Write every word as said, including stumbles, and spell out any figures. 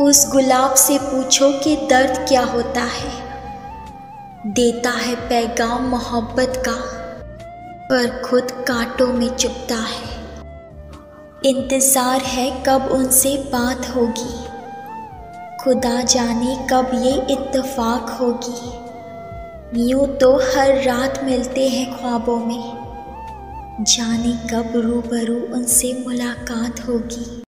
उस गुलाब से पूछो कि दर्द क्या होता है। देता है पैगाम मोहब्बत का, पर खुद कांटों में चुभता है। इंतज़ार है कब उनसे बात होगी, खुदा जाने कब ये इत्तफाक होगी। यूँ तो हर रात मिलते हैं ख्वाबों में, जाने कब रूबरू उनसे मुलाकात होगी।